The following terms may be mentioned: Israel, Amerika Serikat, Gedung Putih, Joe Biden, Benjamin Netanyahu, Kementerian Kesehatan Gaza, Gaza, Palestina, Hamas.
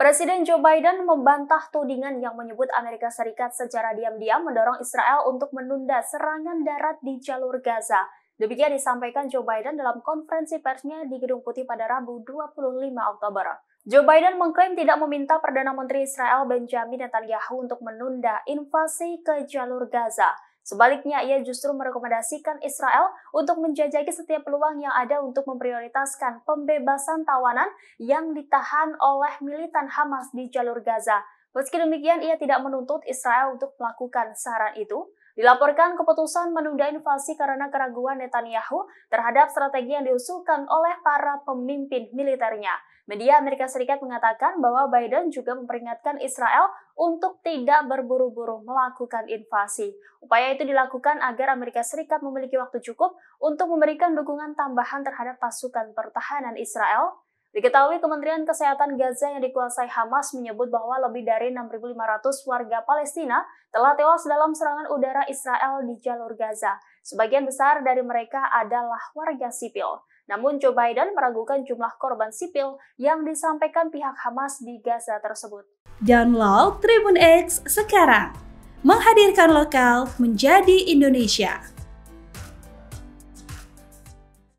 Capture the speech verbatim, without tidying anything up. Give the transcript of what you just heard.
Presiden Joe Biden membantah tudingan yang menyebut Amerika Serikat secara diam-diam mendorong Israel untuk menunda serangan darat di jalur Gaza. Demikian disampaikan Joe Biden dalam konferensi persnya di Gedung Putih pada Rabu dua puluh lima Oktober. Joe Biden mengklaim tidak meminta Perdana Menteri Israel Benjamin Netanyahu untuk menunda invasi ke jalur Gaza. Sebaliknya, ia justru merekomendasikan Israel untuk menjajaki setiap peluang yang ada untuk memprioritaskan pembebasan tawanan yang ditahan oleh militan Hamas di jalur Gaza. Meski demikian, ia tidak menuntut Israel untuk melakukan saran itu. Dilaporkan keputusan menunda invasi karena keraguan Netanyahu terhadap strategi yang diusulkan oleh para pemimpin militernya. Media Amerika Serikat mengatakan bahwa Biden juga memperingatkan Israel untuk tidak berburu-buru melakukan invasi. Upaya itu dilakukan agar Amerika Serikat memiliki waktu cukup untuk memberikan dukungan tambahan terhadap pasukan pertahanan Israel. Diketahui Kementerian Kesehatan Gaza yang dikuasai Hamas menyebut bahwa lebih dari enam ribu lima ratus warga Palestina telah tewas dalam serangan udara Israel di jalur Gaza. Sebagian besar dari mereka adalah warga sipil. Namun Joe Biden meragukan jumlah korban sipil yang disampaikan pihak Hamas di Gaza tersebut. Download Tribun X sekarang. Menghadirkan lokal menjadi Indonesia.